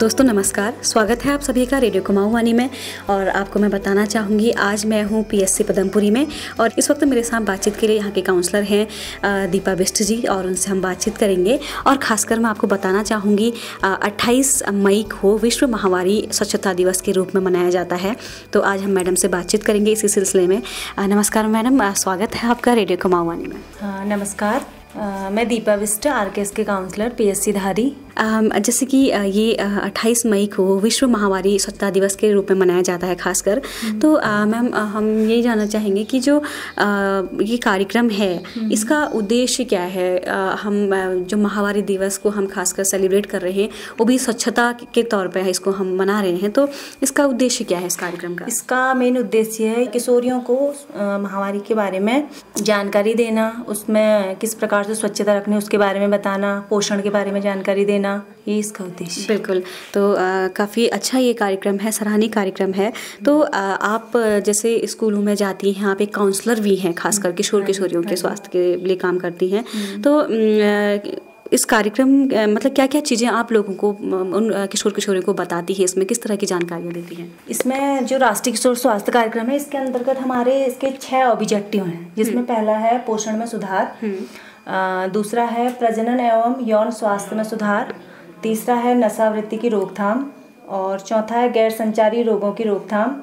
दोस्तों नमस्कार, स्वागत है आप सभी का रेडियो कुमाऊं वानी में। और आपको मैं बताना चाहूँगी, आज मैं हूँ पीएससी पदमपुरी में और इस वक्त मेरे साथ बातचीत के लिए यहाँ के काउंसलर हैं दीपा बिष्ट जी, और उनसे हम बातचीत करेंगे। और ख़ासकर मैं आपको बताना चाहूँगी 28 मई को विश्व महावारी स्वच्छता दिवस के रूप में मनाया जाता है, तो आज हम मैडम से बातचीत करेंगे इसी सिलसिले में। नमस्कार मैडम, स्वागत है आपका रेडियो कुमाऊं वानी में। नमस्कार, मैं दीपा बिष्ट, आरकेएस के काउंसलर, पीएससी धारी। जैसे कि ये 28 मई को विश्व महावारी स्वच्छता दिवस के रूप में मनाया जाता है खासकर, तो मैम हम यही जानना चाहेंगे कि जो ये कार्यक्रम है इसका उद्देश्य क्या है। हम जो महावारी दिवस को हम खासकर सेलिब्रेट कर रहे हैं वो भी स्वच्छता के तौर पर इसको हम मना रहे हैं, तो इसका उद्देश्य क्या है इस कार्यक्रम का? इसका मेन उद्देश्य है किशोरियों को महावारी के बारे में जानकारी देना, उसमें किस प्रकार जो स्वच्छता रखनी है उसके बारे में बताना, पोषण के बारे में जानकारी देना, ये इसका उद्देश्य। बिल्कुल, तो काफ़ी अच्छा ये कार्यक्रम है, सराहनीय कार्यक्रम है। तो आप जैसे स्कूलों में जाती हैं, आप एक काउंसलर भी हैं, खासकर किशोर किशोरियों के स्वास्थ्य के लिए काम करती हैं, तो इस कार्यक्रम मतलब क्या क्या चीज़ें आप लोगों को, उन किशोर किशोरियों को बताती है, इसमें किस तरह की जानकारियाँ देती हैं? इसमें जो राष्ट्रीय किशोर स्वास्थ्य कार्यक्रम है इसके अंतर्गत हमारे इसके 6 ऑब्जेक्टिव हैं, जिसमें पहला है पोषण में सुधार, दूसरा है प्रजनन एवं यौन स्वास्थ्य में सुधार, तीसरा है नशावृत्ति की रोकथाम, और चौथा है गैर संचारी रोगों की रोकथाम,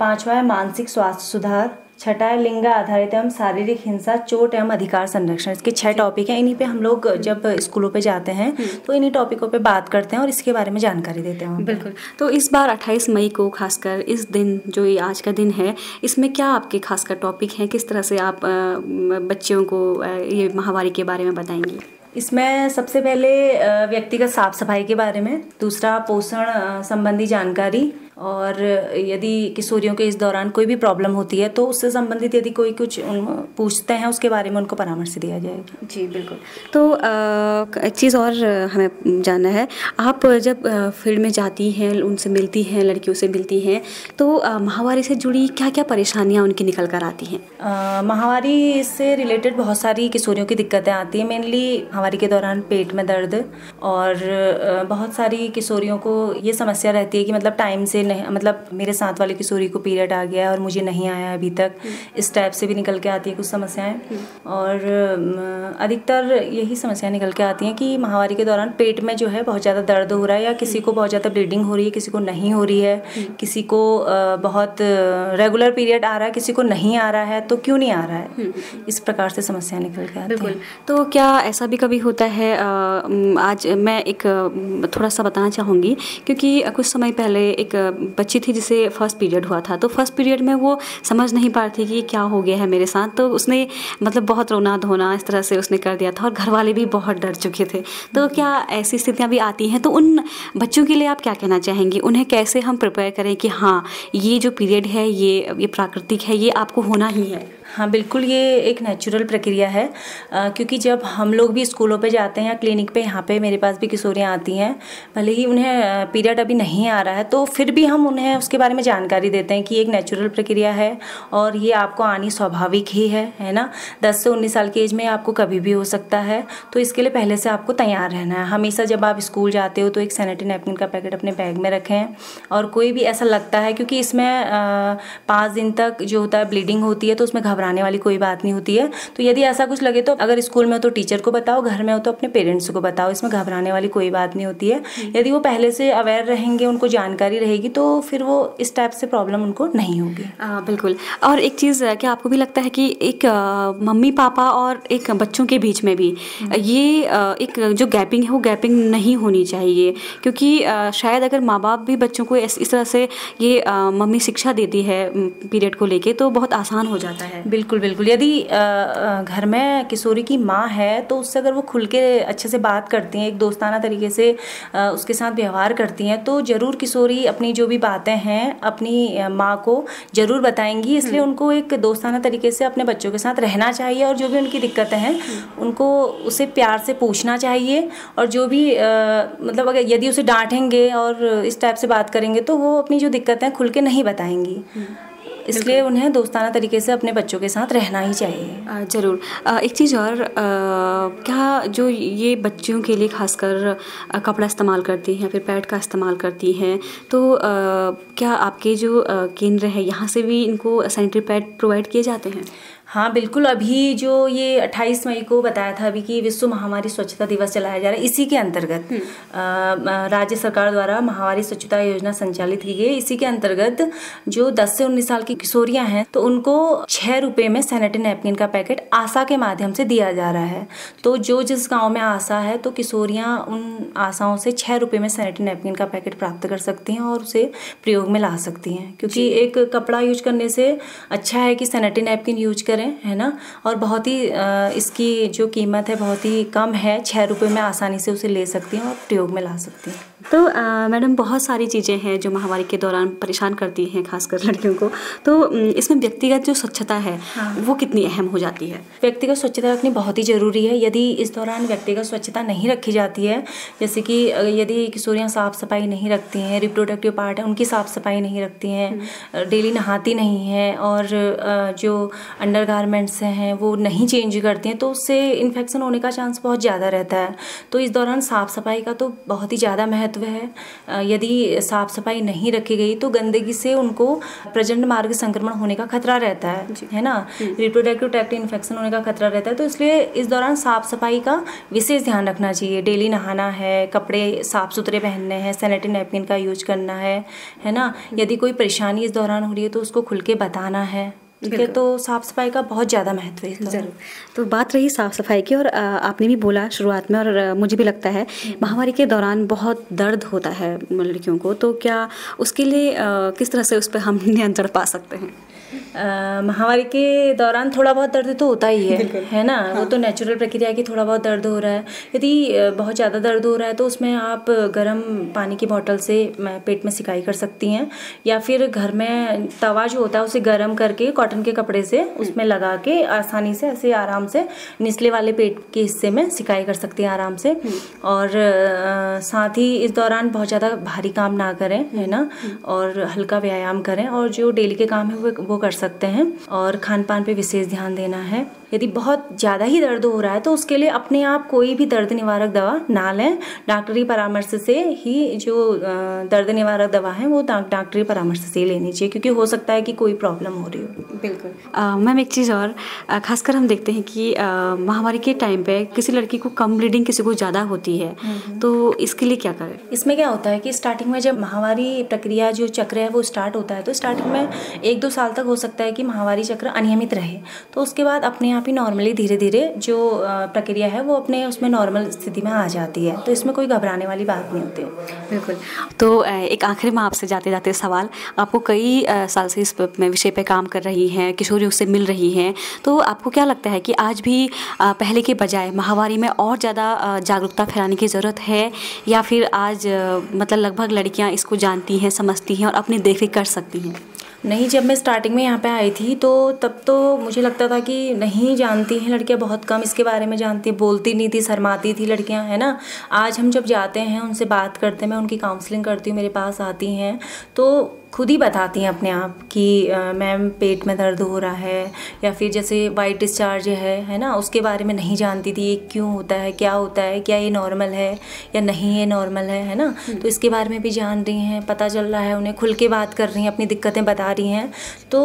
पांचवा है मानसिक स्वास्थ्य सुधार, छठा है लिंग आधारित एवं शारीरिक हिंसा, चोट एवं अधिकार संरक्षण। इसके 6 टॉपिक हैं, इन्हीं पे हम लोग जब स्कूलों पे जाते हैं तो इन्हीं टॉपिकों पे बात करते हैं और इसके बारे में जानकारी देते हैं। बिल्कुल, तो इस बार 28 मई को खासकर इस दिन, जो ये आज का दिन है, इसमें क्या आपके खासकर टॉपिक हैं, किस तरह से आप बच्चों को ये महावारी के बारे में बताएंगे? इसमें सबसे पहले व्यक्तिगत साफ सफाई के बारे में, दूसरा पोषण संबंधी जानकारी, और यदि किशोरियों के इस दौरान कोई भी प्रॉब्लम होती है तो उससे संबंधित यदि कोई कुछ पूछते हैं उसके बारे में उनको परामर्श दिया जाएगा। जी बिल्कुल, तो एक चीज़ और हमें जानना है, आप जब फील्ड में जाती हैं, उनसे मिलती हैं, लड़कियों से मिलती हैं, तो महावारी से जुड़ी क्या क्या परेशानियाँ उनकी निकल कर आती हैं? महावारी से रिलेटेड बहुत सारी किशोरियों की दिक्कतें आती हैं, मेनली महावारी के दौरान पेट में दर्द, और बहुत सारी किशोरियों को ये समस्या रहती है कि मतलब टाइम से नहीं, मतलब मेरे साथ वाली किशोरी को पीरियड आ गया है और मुझे नहीं आया अभी तक, इस टाइप से भी निकल के आती है कुछ समस्याएं। और अधिकतर यही समस्याएं निकल के आती हैं कि महावारी के दौरान पेट में जो है बहुत ज़्यादा दर्द हो रहा है, या किसी को बहुत ज़्यादा ब्लीडिंग हो रही है, किसी को नहीं हो रही है, किसी को बहुत रेगुलर पीरियड आ रहा है, किसी को नहीं आ रहा है, तो क्यों नहीं आ रहा है, इस प्रकार से समस्या निकल के आती है। तो क्या ऐसा भी कभी होता है? आज मैं एक थोड़ा सा बताना चाहूँगी, क्योंकि कुछ समय पहले एक बच्ची थी जिसे फर्स्ट पीरियड हुआ था, तो फर्स्ट पीरियड में वो समझ नहीं पा रही थी कि क्या हो गया है मेरे साथ, तो उसने मतलब बहुत रोना धोना इस तरह से उसने कर दिया था, और घर वाले भी बहुत डर चुके थे। तो क्या ऐसी स्थितियां भी आती हैं? तो उन बच्चों के लिए आप क्या कहना चाहेंगी, उन्हें कैसे हम प्रिपेयर करें कि हाँ ये जो पीरियड है ये प्राकृतिक है, ये आपको होना ही है? हाँ बिल्कुल, ये एक नेचुरल प्रक्रिया है, क्योंकि जब हम लोग भी स्कूलों पे जाते हैं या क्लिनिक पे, यहाँ पे मेरे पास भी किशोरियाँ आती हैं, भले ही उन्हें पीरियड अभी नहीं आ रहा है, तो फिर भी हम उन्हें उसके बारे में जानकारी देते हैं कि एक नेचुरल प्रक्रिया है और ये आपको आनी स्वाभाविक ही है ना। 10 से 19 साल की एज में आपको कभी भी हो सकता है, तो इसके लिए पहले से आपको तैयार रहना है। हमेशा जब आप स्कूल जाते हो तो एक सैनिटरी नैपकिन का पैकेट अपने बैग में रखें, और कोई भी ऐसा लगता है, क्योंकि इसमें 5 दिन तक जो होता है ब्लीडिंग होती है, तो उसमें घबराने वाली कोई बात नहीं होती है। तो यदि ऐसा कुछ लगे तो अगर स्कूल में हो तो टीचर को बताओ, घर में हो तो अपने पेरेंट्स को बताओ, इसमें घबराने वाली कोई बात नहीं होती है। यदि वो पहले से अवेयर रहेंगे, उनको जानकारी रहेगी, तो फिर वो इस टाइप से प्रॉब्लम उनको नहीं होगी। बिल्कुल, और एक चीज़, क्या आपको भी लगता है कि एक मम्मी पापा और एक बच्चों के बीच में भी ये एक जो गैपिंग है वो गैपिंग नहीं होनी चाहिए, क्योंकि शायद अगर माँ बाप भी बच्चों को इस तरह से ये मम्मी शिक्षा देती है पीरियड को लेके तो बहुत आसान हो जाता है। बिल्कुल बिल्कुल, यदि घर में किशोरी की माँ है तो उससे अगर वो खुल के अच्छे से बात करती हैं, एक दोस्ताना तरीके से उसके साथ व्यवहार करती हैं, तो ज़रूर किशोरी अपनी जो भी बातें हैं अपनी माँ को ज़रूर बताएंगी। इसलिए उनको एक दोस्ताना तरीके से अपने बच्चों के साथ रहना चाहिए, और जो भी उनकी दिक्कतें हैं उनको उसे प्यार से पूछना चाहिए, और जो भी मतलब अगर यदि उसे डांटेंगे और इस टाइप से बात करेंगे तो वो अपनी जो दिक्कतें खुल के नहीं बताएंगी। इसलिए उन्हें दोस्ताना तरीके से अपने बच्चों के साथ रहना ही चाहिए। ज़रूर। एक चीज़ और, क्या जो ये बच्चियों के लिए खासकर कपड़ा इस्तेमाल करती हैं, फिर पैड का इस्तेमाल करती हैं, तो क्या आपके जो केंद्र है यहाँ से भी इनको सैनिटरी पैड प्रोवाइड किए जाते हैं? हाँ बिल्कुल। अभी जो ये 28 मई को बताया था अभी कि विश्व महावारी स्वच्छता दिवस चलाया जा रहा है, इसी के अंतर्गत राज्य सरकार द्वारा महावारी स्वच्छता योजना संचालित की गई है। इसी के अंतर्गत जो 10 से 19 साल की किशोरियां हैं तो उनको 6 रुपये में सैनिटरी नैपकिन का पैकेट आशा के माध्यम से दिया जा रहा है। तो जो जिस गाँव में आशा है तो किशोरियाँ उन आशाओं से 6 रुपये में सैनिटरी नैपकिन का पैकेट प्राप्त कर सकती हैं और उसे प्रयोग में ला सकती हैं, क्योंकि एक कपड़ा यूज करने से अच्छा है कि सैनिटरी नैपकिन यूज करें, है ना। और बहुत ही इसकी जो कीमत है बहुत ही कम है, 6 रुपये में आसानी से उसे ले सकती हैं और प्रयोग में ला सकती हैं। तो मैडम बहुत सारी चीज़ें हैं जो महावारी के दौरान परेशान करती हैं खासकर लड़कियों को, तो इसमें व्यक्तिगत जो स्वच्छता है वो कितनी अहम हो जाती है? व्यक्तिगत स्वच्छता रखनी बहुत ही ज़रूरी है। यदि इस दौरान व्यक्तिगत स्वच्छता नहीं रखी जाती है, जैसे कि यदि किशोरियाँ साफ़ सफाई नहीं रखती हैं, रिप्रोडक्टिव पार्ट है उनकी साफ़ सफाई नहीं रखती हैं, डेली नहाती नहीं हैं और जो अंडर गारमेंट्स हैं वो नहीं चेंज करती हैं, तो उससे इन्फेक्शन होने का चांस बहुत ज़्यादा रहता है। तो इस दौरान साफ़ सफाई का तो बहुत ही ज़्यादा महत्व है। यदि साफ़ सफाई नहीं रखी गई तो गंदगी से उनको प्रजनन मार्ग संक्रमण होने का खतरा रहता है ना, रिप्रोडक्टिव ट्रैक्ट इन्फेक्शन होने का खतरा रहता है। तो इसलिए इस दौरान साफ़ सफाई का विशेष ध्यान रखना चाहिए। डेली नहाना है, कपड़े साफ़ सुथरे पहनने हैं, सैनिटरी नैपकिन का यूज करना है ना। यदि कोई परेशानी इस दौरान हो रही है तो उसको खुल के बताना है। तो साफ़ सफाई का बहुत ज़्यादा महत्व है। ज़रूर। तो बात रही साफ़ सफाई की, और आपने भी बोला शुरुआत में और मुझे भी लगता है महावारी के दौरान बहुत दर्द होता है लड़कियों को, तो क्या उसके लिए किस तरह से उस पर हम नियंत्रण पा सकते हैं? महावारी के दौरान थोड़ा बहुत दर्द तो होता ही है ना। हाँ। वो तो नेचुरल प्रक्रिया है कि थोड़ा बहुत दर्द हो रहा है। यदि बहुत ज़्यादा दर्द हो रहा है तो उसमें आप गर्म पानी की बोतल से पेट में सिकाई कर सकती हैं, या फिर घर में तवा जो होता है उसे गर्म करके कॉटन के कपड़े से उसमें लगा के आसानी से ऐसे आराम से निचले वाले पेट के हिस्से में सिकाई कर सकती हैं आराम से। और साथ ही इस दौरान बहुत ज़्यादा भारी काम ना करें, है ना, और हल्का व्यायाम करें और जो डेली के काम है वो कर सकते हैं। और खान पान पे विशेष ध्यान देना है। यदि बहुत ज़्यादा ही दर्द हो रहा है तो उसके लिए अपने आप कोई भी दर्द निवारक दवा ना लें, डॉक्टरी परामर्श से ही जो दर्द निवारक दवा है वो डॉक्टरी परामर्श से ही लेनी चाहिए, क्योंकि हो सकता है कि कोई प्रॉब्लम हो रही हो। बिल्कुल। मैम एक चीज़ और, ख़ासकर हम देखते हैं कि महावारी के टाइम पे किसी लड़की को कम ब्लीडिंग, किसी को ज़्यादा होती है, तो इसके लिए क्या करें? इसमें क्या होता है कि स्टार्टिंग में जब महावारी प्रक्रिया जो चक्र है वो स्टार्ट होता है तो स्टार्टिंग में 1-2 साल तक हो सकता है कि महावारी चक्र अनियमित रहे, तो उसके बाद अपने भी नॉर्मली धीरे धीरे जो प्रक्रिया है वो अपने उसमें नॉर्मल स्थिति में आ जाती है। तो इसमें कोई घबराने वाली बात नहीं होती। बिल्कुल। तो एक आखिरी में आपसे जाते जाते सवाल, आपको कई साल से इस विषय पे काम कर रही हैं, किशोरियों से मिल रही हैं, तो आपको क्या लगता है कि आज भी पहले के बजाय महावारी में और ज़्यादा जागरूकता फैलाने की ज़रूरत है, या फिर आज मतलब लगभग लड़कियाँ इसको जानती हैं, समझती हैं और अपनी देखरेख कर सकती हैं? नहीं, जब मैं स्टार्टिंग में यहाँ पे आई थी तो तब तो मुझे लगता था कि नहीं जानती हैं लड़कियाँ, बहुत कम इसके बारे में जानती, बोलती नहीं थी, शर्माती थी लड़कियाँ, है ना। आज हम जब जाते हैं उनसे बात करते हैं, मैं उनकी काउंसलिंग करती हूँ, मेरे पास आती हैं तो खुद ही बताती हैं अपने आप कि मैम पेट में दर्द हो रहा है, या फिर जैसे वाइट डिस्चार्ज है ना, उसके बारे में नहीं जानती थी, ये क्यों होता है, क्या होता है, क्या ये नॉर्मल है या नहीं ये नॉर्मल है ना। तो इसके बारे में भी जान रही हैं, पता चल रहा है, उन्हें खुल के बात कर रही हैं, अपनी दिक्कतें बता रही हैं। तो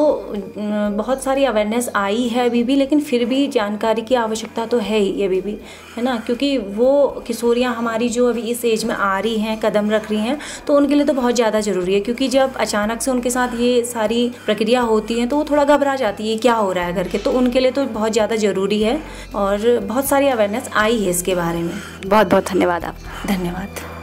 बहुत सारी अवेयरनेस आई है अभी भी, लेकिन फिर भी जानकारी की आवश्यकता तो है ही अभी भी, है ना, क्योंकि वो किशोरियाँ हमारी जो अभी इस एज में आ रही हैं, कदम रख रही हैं, तो उनके लिए तो बहुत ज़्यादा ज़रूरी है, क्योंकि जब अचानक से उनके साथ ये सारी प्रक्रिया होती है तो वो थोड़ा घबरा जाती है, क्या हो रहा है करके, तो उनके लिए तो बहुत ज़्यादा ज़रूरी है और बहुत सारी अवेयरनेस आई है इसके बारे में। बहुत बहुत धन्यवाद आप। धन्यवाद।